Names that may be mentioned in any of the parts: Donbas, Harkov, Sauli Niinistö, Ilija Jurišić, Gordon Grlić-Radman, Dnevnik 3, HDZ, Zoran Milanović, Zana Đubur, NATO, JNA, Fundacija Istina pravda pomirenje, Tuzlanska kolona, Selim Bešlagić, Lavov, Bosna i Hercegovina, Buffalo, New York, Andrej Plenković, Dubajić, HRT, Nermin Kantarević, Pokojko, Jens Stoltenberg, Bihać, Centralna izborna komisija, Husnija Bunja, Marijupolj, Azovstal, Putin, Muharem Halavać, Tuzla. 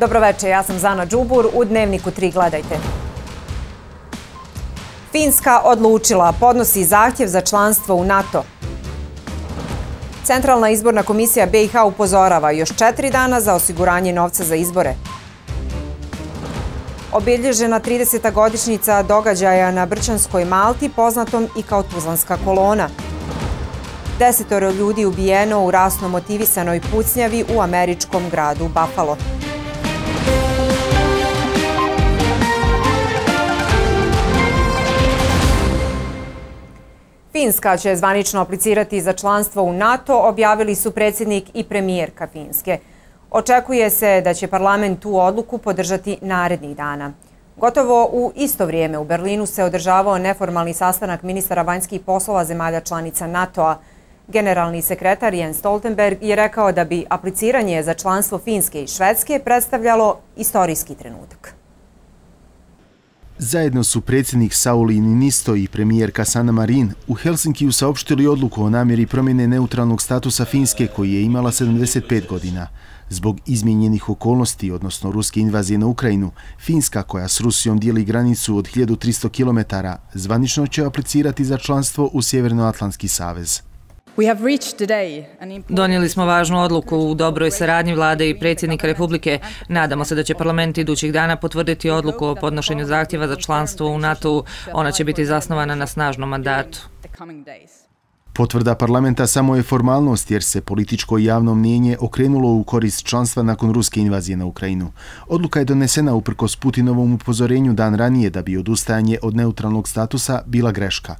Dobroveče, ja sam Zana Đubur, u Dnevniku 3 gledajte. Finska odlučila, podnosi zahtjev za članstvo u NATO. Centralna izborna komisija BiH upozorava još 4 dana za osiguranje novca za izbore. Obilježena 30. godišnjica događaja na Brčanskoj Malti, poznatom i kao Tuzlanska kolona. 10 ljudi ubijeno u rasno motivisanoj pucnjavi u američkom gradu Buffalo. Finska će zvanično aplicirati za članstvo u NATO, objavili su predsjednik i premijerka Finske. Očekuje se da će parlament tu odluku podržati narednih dana. Gotovo u isto vrijeme u Berlinu se održavao neformalni sastanak ministara vanjskih poslova zemalja članica NATO-a. Generalni sekretar Jens Stoltenberg je rekao da bi apliciranje za članstvo Finske i Švedske predstavljalo istorijski trenutak. Zajedno su predsjednik Sauli Niinistö i premijerka Sanna Marin u Helsinkiju saopštili odluku o namjeri promjene neutralnog statusa Finske koji je imala 75 godina. Zbog izmijenjenih okolnosti, odnosno ruske invazije na Ukrajinu, Finska, koja s Rusijom dijeli granicu od 1300 km, zvanično će aplicirati za članstvo u Sjevernoatlanski savez. Donijeli smo važnu odluku u dobroj saradnji vlade i predsjednika Republike. Nadamo se da će parlament idućih dana potvrditi odluku o podnošenju zahtjeva za članstvo u NATO-u. Ona će biti zasnovana na snažnom mandatu. Potvrda parlamenta samo je formalnost jer se političko i javno mnijenje okrenulo u korist članstva nakon ruske invazije na Ukrajinu. Odluka je donesena uprkos Putinovom upozorenju dan ranije da bi odustajanje od neutralnog statusa bila greška.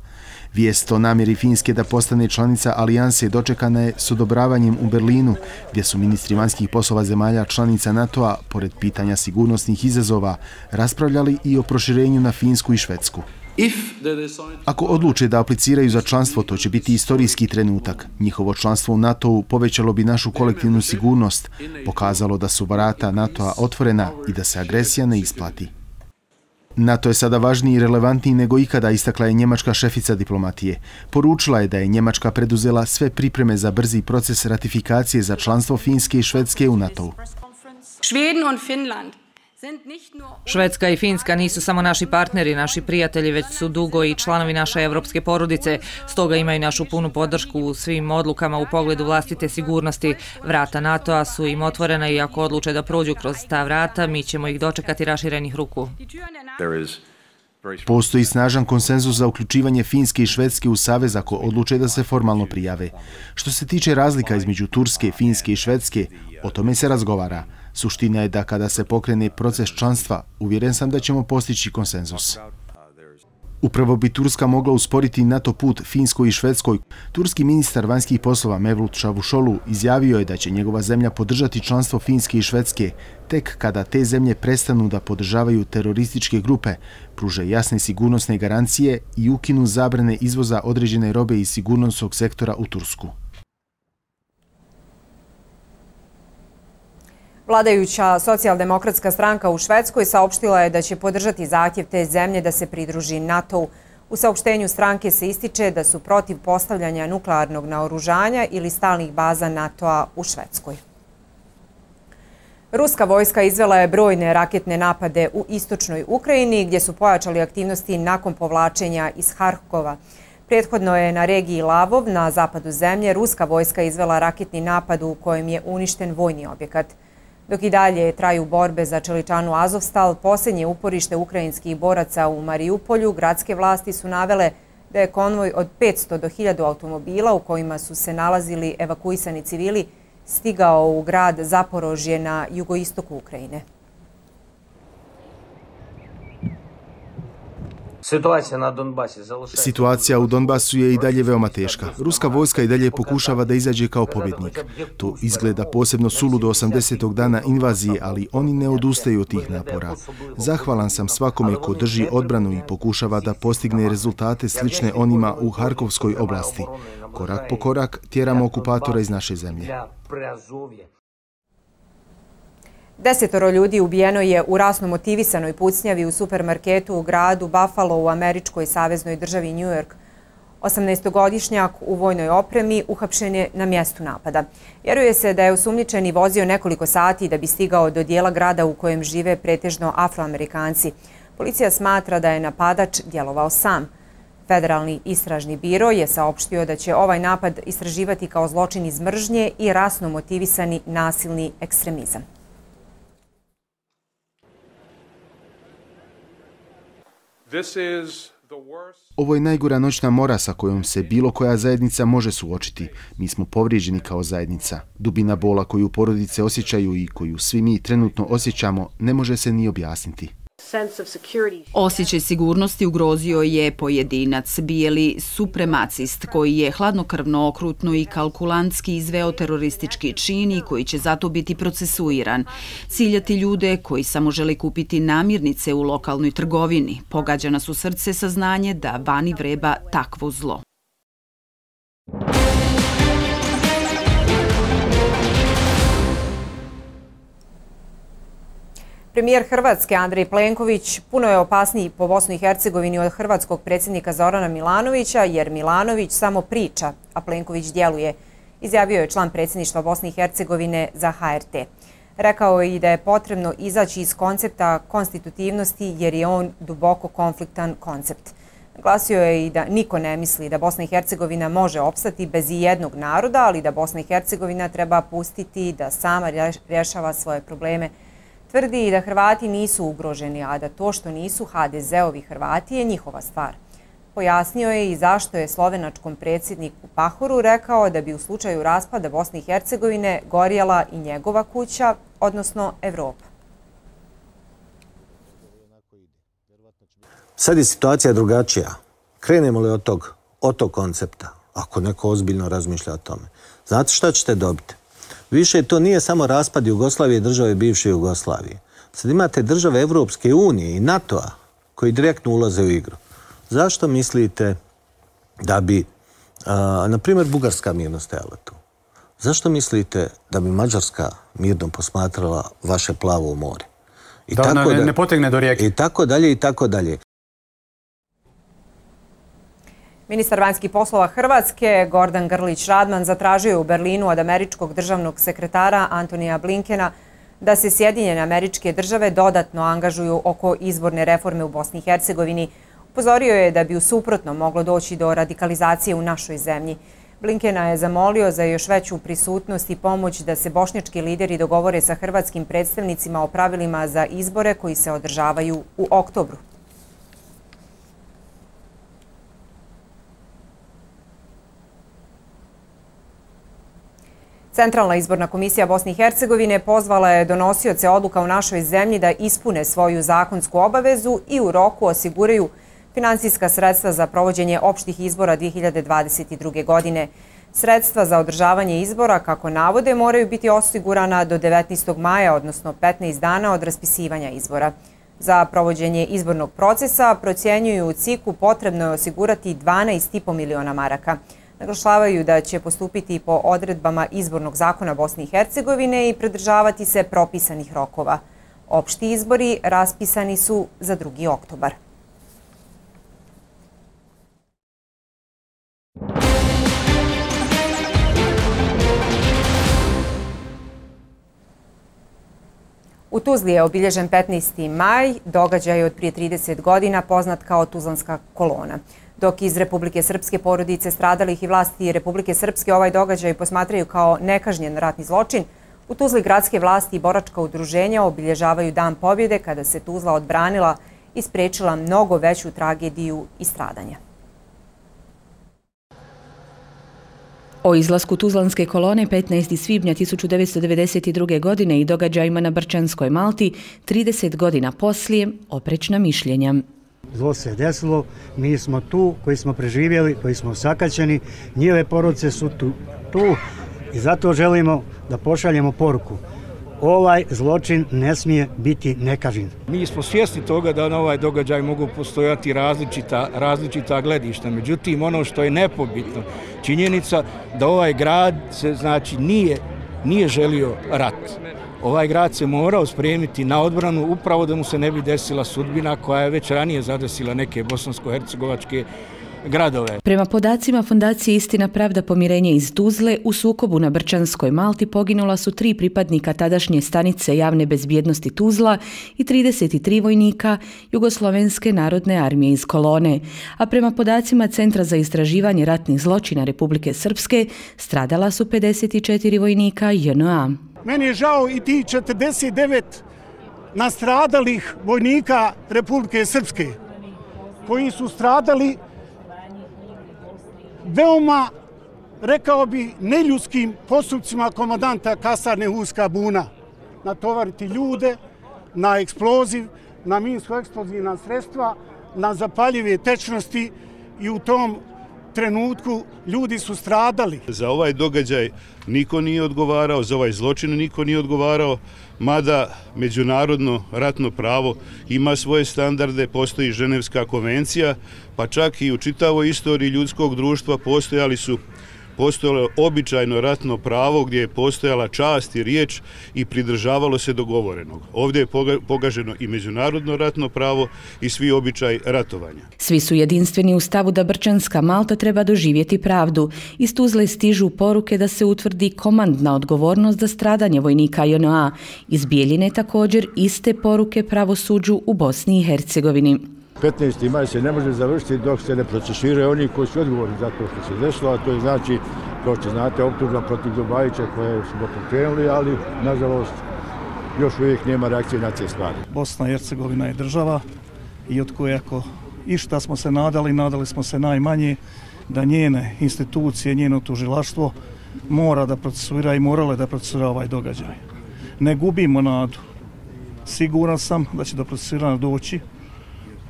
Vijest o namjeri Finske da postane članica alijanse dočekana je s odobravanjem u Berlinu, gdje su ministri vanjskih poslova zemalja članica NATO-a, pored pitanja sigurnosnih izazova, raspravljali i o proširenju na Finsku i Švedsku. Ako odluče da apliciraju za članstvo, to će biti istorijski trenutak. Njihovo članstvo u NATO-u povećalo bi našu kolektivnu sigurnost, pokazalo da su vrata NATO-a otvorena i da se agresija ne isplati. NATO je sada važniji i relevantniji nego ikada, istakla je njemačka šefica diplomatije. Poručila je da je Njemačka preduzela sve pripreme za brzi proces ratifikacije za članstvo Finske i Švedske u NATO-u. Švedska i Finska nisu samo naši partneri, naši prijatelji, već su dugo i članovi naše evropske porodice, stoga imaju našu punu podršku u svim odlukama u pogledu vlastite sigurnosti. Vrata NATO-a su im otvorena i ako odluče da prođu kroz ta vrata, mi ćemo ih dočekati raširenih ruku. Postoji snažan konsenzus za uključivanje Finske i Švedske u savez ako odluče da se formalno prijave. Što se tiče razlika između Turske, Finske i Švedske, o tome se razgovara. Suština je da kada se pokrene proces članstva, uvjeren sam da ćemo postići konsenzus. Upravo bi Turska mogla usporiti NATO put Finskoj i Švedskoj. Turski ministar vanjskih poslova Mevlut Čavušoglu izjavio je da će njegova zemlja podržati članstvo Finske i Švedske tek kada te zemlje prestanu da podržavaju terorističke grupe, pruže jasne sigurnosne garancije i ukinu zabrane izvoza određene robe iz sigurnosnog sektora u Tursku. Vladajuća socijaldemokratska stranka u Švedskoj saopštila je da će podržati zahtjev te zemlje da se pridruži NATO-u. U saopštenju stranke se ističe da su protiv postavljanja nuklearnog naoružanja ili stalnih baza NATO-a u Švedskoj. Ruska vojska izvela je brojne raketne napade u istočnoj Ukrajini, gdje su pojačali aktivnosti nakon povlačenja iz Harkova. Prethodno je na regiji Lavov, na zapadu zemlje, ruska vojska izvela raketni napad u kojem je uništen vojni objekat. Dok i dalje traju borbe za čeličanu Azovstal, posljednje uporište ukrajinskih boraca u Marijupolju, gradske vlasti su navele da je konvoj od 500 do 1000 automobila u kojima su se nalazili evakuisani civili stigao u grad Zaporožje na jugoistoku Ukrajine. Situacija u Donbasu je i dalje veoma teška. Ruska vojska i dalje pokušava da izađe kao pobjednik. To izgleda posebno suludo 80. dana invazije, ali oni ne odustaju od tih napora. Zahvalan sam svakome ko drži odbranu i pokušava da postigne rezultate slične onima u Harkovskoj oblasti. Korak po korak tjeramo okupatora iz naše zemlje. 10 ljudi ubijeno je u rasno motivisanoj pucnjavi u supermarketu u gradu Buffalo u američkoj saveznoj državi New York. 18-godišnjak u vojnoj opremi uhapšen je na mjestu napada. Vjeruje se da je osumnjičeni vozio nekoliko sati da bi stigao do dijela grada u kojem žive pretežno Afroamerikanci. Policija smatra da je napadač djelovao sam. Federalni istražni biro je saopštio da će ovaj napad istraživati kao zločin iz mržnje i rasno motivisani nasilni ekstremizam. Ovo je najgora noćna mora sa kojom se bilo koja zajednica može suočiti. Mi smo povrijeđeni kao zajednica. Dubina bola koju porodice osjećaju i koju svi mi trenutno osjećamo ne može se ni objasniti. Osjećaj sigurnosti ugrozio je pojedinac, bijeli supremacist koji je hladnokrvno, okrutno i kalkulantski izveo teroristički čin i koji će zato biti procesuiran. Ciljati ljude koji samo žele kupiti namirnice u lokalnoj trgovini. Pogađa nas u srce saznanje da vani vreba takvo zlo. Premijer Hrvatske Andrej Plenković puno je opasniji po Bosni i Hercegovini od hrvatskog predsjednika Zorana Milanovića, jer Milanović samo priča, a Plenković djeluje, izjavio je član predsjedništva Bosne i Hercegovine za HRT. Rekao je i da je potrebno izaći iz koncepta konstitutivnosti jer je on duboko konfliktan koncept. Naglasio je i da niko ne misli da Bosna i Hercegovina može opstati bez ijednog naroda, ali da Bosna i Hercegovina treba pustiti da sama rješava svoje probleme. Tvrdi i da Hrvati nisu ugroženi, a da to što nisu HDZ-ovi Hrvati je njihova stvar. Pojasnio je i zašto je slovenačkom predsjedniku Pahoru rekao da bi u slučaju raspada Bosne i Hercegovine gorjela i njegova kuća, odnosno Evropa. Sad je situacija drugačija. Krenemo li od tog koncepta, ako neko ozbiljno razmišlja o tome? Znate šta ćete dobiti? Više to nije samo raspad Jugoslavije i države bivše Jugoslavije. Sad imate države Evropske unije i NATO-a koji direktno ulaze u igru. Zašto mislite da bi, na primjer, Bugarska mirno stajala tu? Zašto mislite da bi Mađarska mirno posmatrala vaše plavo more? Da ona ne potegne do rijeke. I tako dalje, i tako dalje. Ministar vanjskih poslova Hrvatske Gordon Grlić-Radman zatražio je u Berlinu od američkog državnog sekretara Antonija Blinkena da se Sjedinjene Američke Države dodatno angažuju oko izborne reforme u Bosni i Hercegovini. Upozorio je da bi u suprotno moglo doći do radikalizacije u našoj zemlji. Blinkena je zamolio za još veću prisutnost i pomoć da se bošnjački lideri dogovore sa hrvatskim predstavnicima o pravilima za izbore koji se održavaju u oktobru. Centralna izborna komisija Bosne i Hercegovine pozvala je donosioce odluka u našoj zemlji da ispune svoju zakonsku obavezu i u roku osiguraju finansijska sredstva za provođenje opštih izbora 2022. godine. Sredstva za održavanje izbora, kako navode, moraju biti osigurana do 19. maja, odnosno 15 dana od raspisivanja izbora. Za provođenje izbornog procesa procjenjuju u CIK-u potrebno je osigurati 12,5 miliona maraka. Naglašavaju da će postupiti po odredbama izbornog zakona Bosne i Hercegovine i pridržavati se propisanih rokova. Opšti izbori raspisani su za 2. oktobar. U Tuzli je obilježen 15. maj, događaj od prije 30 godina poznat kao Tuzlanska kolona. Dok iz Republike Srpske porodice stradalih i vlasti Republike Srpske ovaj događaj posmatraju kao nekažnjen ratni zločin, u Tuzli gradske vlasti i boračka udruženja obilježavaju Dan pobjede kada se Tuzla odbranila i sprečila mnogo veću tragediju i stradanja. O izlasku Tuzlanske kolone 15. svibnja 1992. godine i događajima na Brčanskoj Malti 30 godina poslije oprečna mišljenja. Zlo se desilo, mi smo tu koji smo preživjeli, koji smo osakaćeni, njihove porodice su tu i zato želimo da pošaljemo poruku. Ovaj zločin ne smije biti nekažnjen. Mi smo svjesni toga da na ovaj događaj mogu postojati različita gledišta. Međutim, ono što je nepobitno, činjenica da ovaj grad se nije želio rat. Ovaj grad se morao spremiti na odbranu upravo da mu se ne bi desila sudbina koja je već ranije zadesila neke bosansko-hercegovačke gradove. Prema podacima Fundacije Istina pravda pomirenje iz Tuzle, u sukobu na Brčanskoj Malti poginula su 3 pripadnika tadašnje stanice javne bezbjednosti Tuzla i 33 vojnika Jugoslovenske narodne armije iz Kolone. A prema podacima Centra za istraživanje ratnih zločina Republike Srpske, stradala su 54 vojnika JNA. Meni je žao i ti 49 nastradalih vojnika Republike Srpske, koji su stradali veoma, rekao bi, neljudskim postupcima komandanta kasarne Husnija Bunja. Natovariti ljude na eksploziv, na minsko-eksplozivna sredstva, na zapaljive tečnosti i u tom trenutku ljudi su stradali. Za ovaj događaj niko nije odgovarao, za ovaj zločin niko nije odgovarao, mada međunarodno ratno pravo ima svoje standarde, postoji Ženevska konvencija, pa čak i u čitavoj istoriji ljudskog društva postojalo običajno ratno pravo gdje je postojala čast i riječ i pridržavalo se dogovorenog. Ovdje je pogaženo i međunarodno ratno pravo i svi običaj ratovanja. Svi su jedinstveni u stavu da Brčanska Malta treba doživjeti pravdu. Iz Tuzle stižu poruke da se utvrdi komandna odgovornost za stradanje vojnika JNA. Iz Bijeljine također iste poruke pravosuđu u Bosni i Hercegovini. 15. maj se ne može završiti dok se ne procesuiraju oni koji su odgovorni za to što se desilo, a to je, znači, kao što znate, optužba protiv Dubajića koje smo pokrenuli, ali nažalost još uvijek nema reakcije na te stvari. Bosna i Hercegovina je država i od koje ako išta smo se nadali, nadali smo se najmanje da njene institucije, njeno tužilaštvo mora da procesuira i morale da procesuira ovaj događaj. Ne gubimo nadu. Siguran sam da će do procesuiranja doći.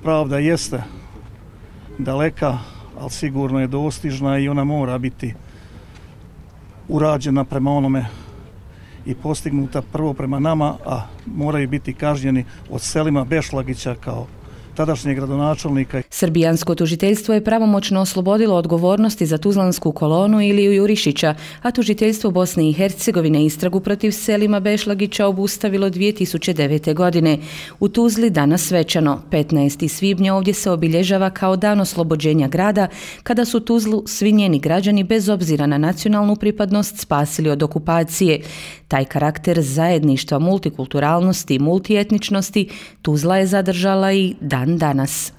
Pravda jeste daleka, ali sigurno je dostižna i ona mora biti urađena prema onome i postignuta prvo prema nama, a moraju biti kažnjeni od Selima Bešlagića kao tadašnjeg gradonačelnika. Srbijansko tužiteljstvo je pravomoćno oslobodilo odgovornosti za Tuzlansku kolonu Iliju Jurišića, a tužiteljstvo Bosne i Hercegovine istragu protiv Selima Bešlagića obustavilo 2009. godine. U Tuzli danas svečano, 15. svibnja, ovdje se obilježava kao dan oslobođenja grada, kada su Tuzlu svi njeni građani bez obzira na nacionalnu pripadnost spasili od okupacije. Taj karakter zajedništva, multikulturalnosti i multietničnosti Tuzla je zadržala i dan danas.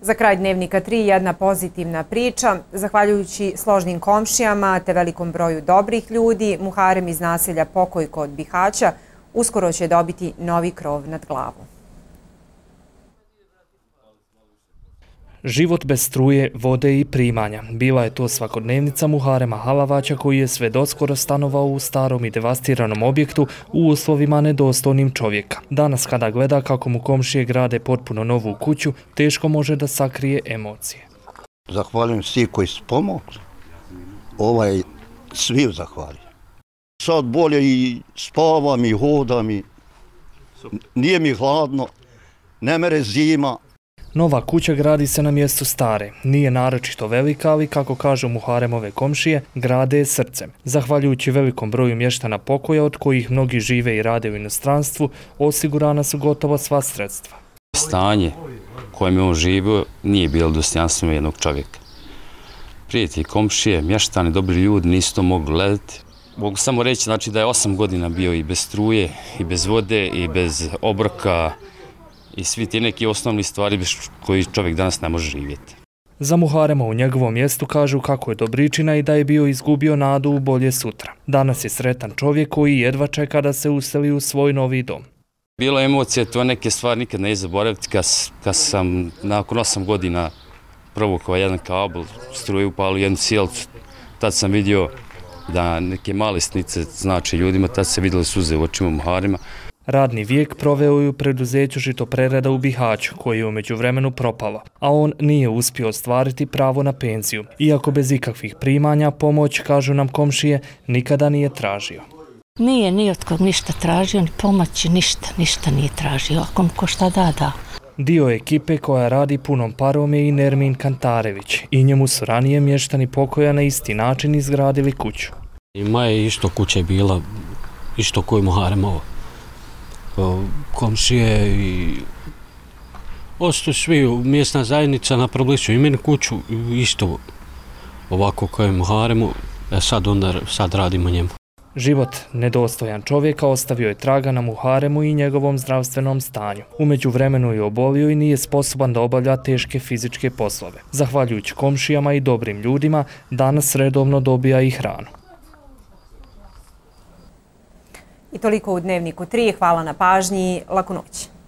Za kraj Dnevnika 3 jedna pozitivna priča. Zahvaljujući složnim komšijama te velikom broju dobrih ljudi, Muharem iz naselja Pokojko od Bihaća uskoro će dobiti novi krov nad glavom. Život bez struje, vode i primanja. Bila je to svakodnevnica Muharema Halavaća koji je sve doskoro stanovao u starom i devastiranom objektu u uslovima nedostojnim čovjeka. Danas kada gleda kako mu komšije grade potpuno novu kuću, teško može da sakrije emocije. Zahvaljujem svi koji su pomogli. Svi zahvaljujem. Sad bolje i spavam i hodam i nije mi hladno, ne mere zima. Nova kuća gradi se na mjestu stare. Nije naročito velika, ali kako kažu Muharemove komšije, grade je srcem. Zahvaljujući velikom broju mještana Pokoja, od kojih mnogi žive i rade u inostranstvu, osigurana su gotovo sva sredstva. Stanje u kojem je on živio nije bilo dostojanstveno jednog čovjeka. Prijatelji, komšije, mještani, dobri ljudi nisu to mogli gledati. Mogu samo reći da je 8 godina bio i bez struje, i bez vode, i bez obroka, i svi ti neki osnovni stvari bez koji čovjek danas ne može živjeti. Za Muharema u njegovom mjestu kažu kako je dobričina i da je bio izgubio nadu u bolje sutra. Danas je sretan čovjek koji jedva čeka da se useli u svoj novi dom. Bilo je emocija, to neke stvari nikad ne zaboraviti. Kad sam nakon 8 godina provukao jedan kabel, struje upalo jednu sjelcu, tad sam vidio da neke male sitnice znače ljudima, tad se vidjeli suze u očima Muharema. Radni vijek proveo je u preduzeću žitoprerada u Bihaću, koji je umeđu vremenu propala, a on nije uspio ostvariti pravo na penziju. Iako bez ikakvih primanja, pomoć, kažu nam komšije, nikada nije tražio. Nije ni otkog ništa tražio, ni pomoći, ništa nije tražio, ako mu ko šta da. Dio ekipe koja radi punom parom je i Nermin Kantarević, i njemu su ranije mještani Pokoja na isti način izgradili kuću. Ima je isto kuća bila, isto koju Muharemovo. Komšije i Ostu svi, mjesna zajednica na problemu, i meni kuću isto ovako kao i Muharemu, a sad radimo njemu. Život nedostojan čovjeka ostavio je traga na Muharemu i njegovom zdravstvenom stanju. U međuvremenu je obolio i nije sposoban da obavlja teške fizičke poslove. Zahvaljujući komšijama i dobrim ljudima, danas redovno dobija i hranu. I toliko u Dnevniku 3. Hvala na pažnji. Laku noć.